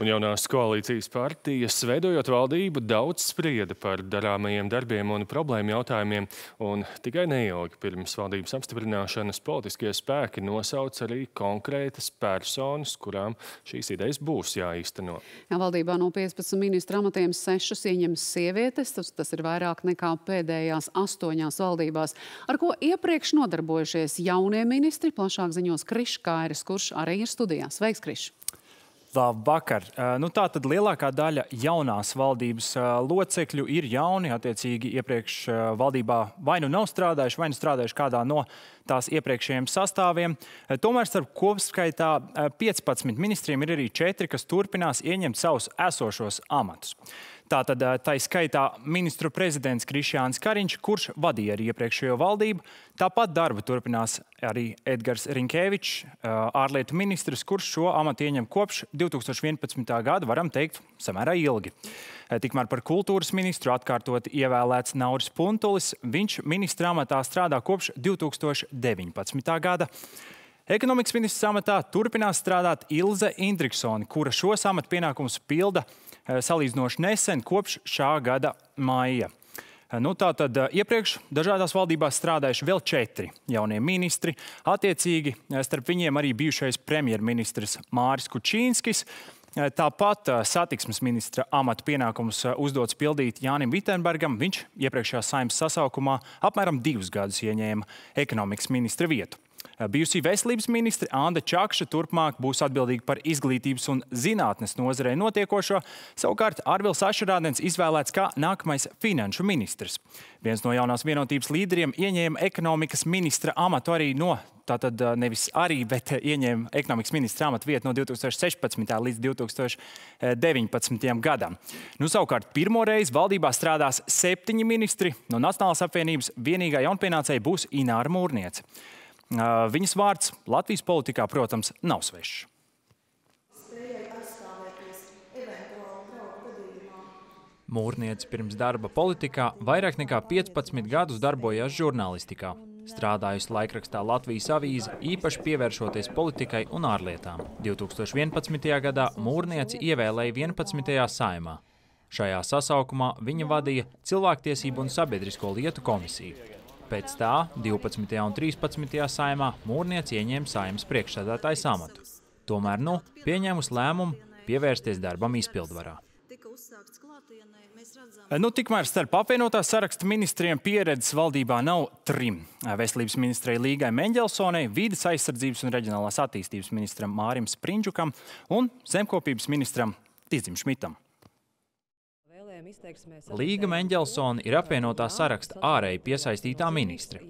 Un jaunās koalīcijas partijas, veidojot valdību, daudz sprieda par darāmajiem darbiem un problēmu jautājumiem, un tikai neilgi pirms valdības apstiprināšanas politiskie spēki nosauca arī konkrētas personas, kurām šīs idejas būs jāīsteno. Jā, valdībā no 15 ministra amatiem 6 ieņems sievietes, tas ir vairāk nekā pēdējās 8 valdībās, ar ko iepriekš nodarbojušies jaunie ministri, plašāk ziņos Krišs Kairis, kurš arī ir studijās. Sveiks, Krišs! Labvakar. Nu, tā tad lielākā daļa jaunās valdības locekļu ir jauni, attiecīgi iepriekš valdībā vai nu nav strādājuši, vai nu strādājuši kādā no tās iepriekšējiem sastāviem. Tomēr starp kopskaitā 15 ministriem ir arī 4, kas turpinās ieņemt savus esošos amatus. Tātad tai skaitā ministru prezidents Krišiāns Kariņš, kurš vadīja arī iepriekšējo valdību. Tāpat darbu turpinās arī Edgars Rinkevičs, ārlietu ministrs, kurš šo amatu ieņem kopš 2011. gada, varam teikt, samērā ilgi. Tikmēr par kultūras ministru atkārtot ievēlēts Nauris Puntulis. Viņš ministra amatā strādā kopš 2019. gada. Ekonomikas ministra amatā turpinās strādāt Ilze Indriksone, kura šo amatu pienākumus pilda salīdzinoši nesen, kopš šā gada maija. Nu, tātad iepriekš dažādās valdībās strādājuši vēl 4 jaunie ministri. Attiecīgi starp viņiem arī bijušais premjerministrs Māris Kučīnskis. Tāpat satiksmes ministra amata pienākumus uzdots pildīt Jānim Vitenbergam. Viņš iepriekšējā Saeimas sasaukumā apmēram 2 gadus ieņēma ekonomikas ministra vietu. Bijusī veselības ministre Anda Čakša turpmāk būs atbildīga par izglītības un zinātnes nozarei notiekošo. Savukārt Arvils Ašeradens izvēlēts kā nākamais finanšu ministrs. Viens no jaunās vienotības līderiem ieņēma ekonomikas ministra amatu arī no, tātad nevis arī, bet ieņēma ekonomikas ministra amatu vietu no 2016. līdz 2019. gadam. Nu, savukārt pirmoreiz valdībā strādās 7 ministri. No Nacionālās apvienības vienīgā jaunpienācēja būs Ināra Mūrniece. Viņas vārds Latvijas politikā, protams, nav svešs. Mūrniece pirms darba politikā vairāk nekā 15 gadus darbojās žurnālistikā. Strādājusi laikrakstā Latvijas avīze, īpaši pievēršoties politikai un ārlietām. 2011. gadā Mūrniece ievēlēja 11. Saeimā. Šajā sasaukumā viņa vadīja Cilvēktiesību un sabiedrisko lietu komisiju. Pēc tā 12. un 13. saimā Mūrniece ieņēma Saeimas priekšsēdētājas amatu. Tomēr nu pieņēmusi lēmumu pievērsties darbam izpildvarā. Nu, tikmēr starp apvienotās saraksta ministriem pieredzes valdībā nav 3. Veselības ministrei Līgai Mendelsonei, vides aizsardzības un reģionālās attīstības ministram Mārim Sprindžukam un zemkopības ministram Tizim Šmitam. Līga Mendelsone ir apvienotā saraksta ārēji piesaistītā ministre.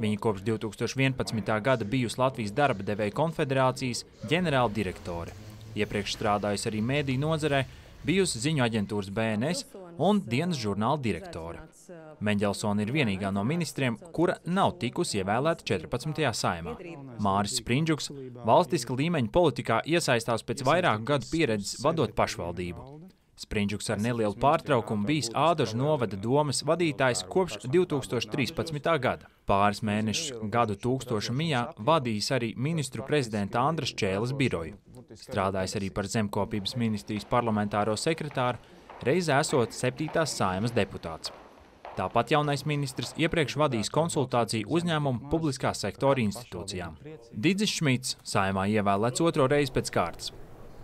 Viņa kopš 2011. gada bijusi Latvijas darba devēja konfederācijas ģenerāla direktore. Iepriekš strādājusi arī mēdī nozarē, bijusi ziņu aģentūras BNS un dienas žurnāla direktore. Mendelsone ir vienīgā no ministriem, kura nav tikusi ievēlēta 14. saeimā. Māris Sprindžuks valstiska līmeņa politikā iesaistās pēc vairāku gadu pieredzes vadot pašvaldību. Sprindžuks ar nelielu pārtraukumu bijis Ādažu novada domes vadītājs kopš 2013. gada. Pāris mēnešus gadu tūkstoša mijā vadījis arī ministru prezidenta Andra Šķēles biroju. Strādājis arī par zemkopības ministrijas parlamentāro sekretāru, reiz esot 7. Saeimas deputāts. Tāpat jaunais ministrs iepriekš vadījis konsultāciju uzņēmumu publiskā sektora institūcijām. Tizis Šmits Saeimā ievēlēts 2. reizi pēc kārtas.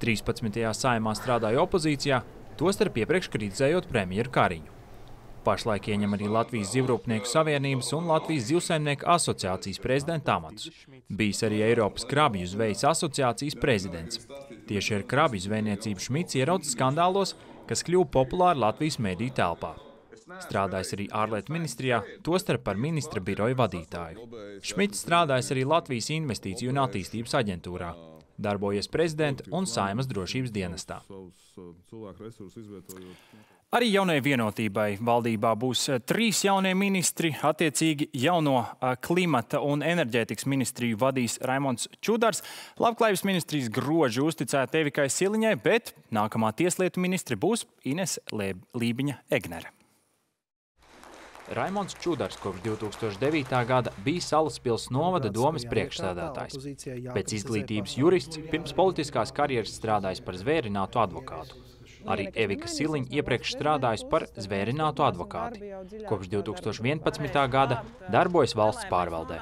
13. Saeimā strādāja opozīcijā, tostarp iepriekš kritizējot premjeru Kariņu. Pašlaik ieņem arī Latvijas Zivrūpnieku Savienības un Latvijas Zivsaimnieku asociācijas prezidenta amatus. Bijis arī Eiropas Krabju zvejas asociācijas prezidents. Tieši ar krabju zvejniecību Šmits ierauc skandālos, kas kļuva populāri Latvijas mediju telpā. Strādājis arī ārlietu ministrijā, tostarp par ministra biroju vadītāju. Šmits strādājis arī Latvijas investīciju un attīstības aģentūrā. Darbojies prezidenta un Saeimas drošības dienestā. Arī jaunai vienotībai valdībā būs 3 jaunie ministri. Attiecīgi jauno klimata un enerģētikas ministriju vadīs Raimonds Čudars. Labklājības ministrijas grožu uzticēta Evikai Siliņai, bet nākamā tieslietu ministri būs Inese Lībiņa Egnere. Raimonds Čudars kopš 2009. gada bija Salaspils novada domes priekšsēdētājs. Pēc izglītības jurists, pirms politiskās karjeras strādājis par zvērinātu advokātu. Arī Evika Siliņa iepriekš strādājis par zvērinātu advokāti. Kopš 2011. gada darbojas valsts pārvaldē.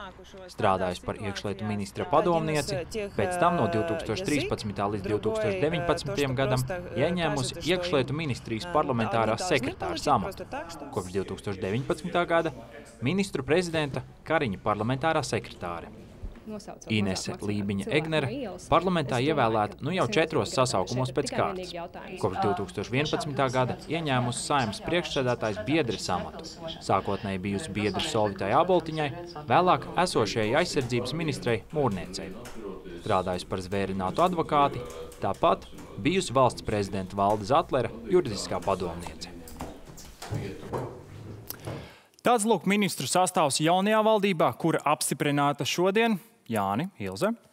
Strādājis par iekšlietu ministra padomnieci, pēc tam no 2013. līdz 2019. gadam ieņēmusi iekšlietu ministrijas parlamentārās sekretārās amatu. Kopš 2019. gada ministru prezidenta Kariņa parlamentārā sekretāre. Inese Lībiņa Egnere parlamentā ievēlēta jau 4 sasaukumos pēc kārtas. Kopš 2011. gada ieņēmusi Saeimas priekšsēdētājas biedres amatu. Sākotnēji bijusi biedre Solvitai Āboltiņai, vēlāk esošajai aizsardzības ministrei Mūrniecei. Strādājusi par zvērinātu advokāti, tāpat bijusi valsts prezidenta Valda Zatlera juridiskā padomniece. Tāds lūk ministru sastāvs jaunajā valdībā, kura apstiprināta šodien. Jāni, Ilze.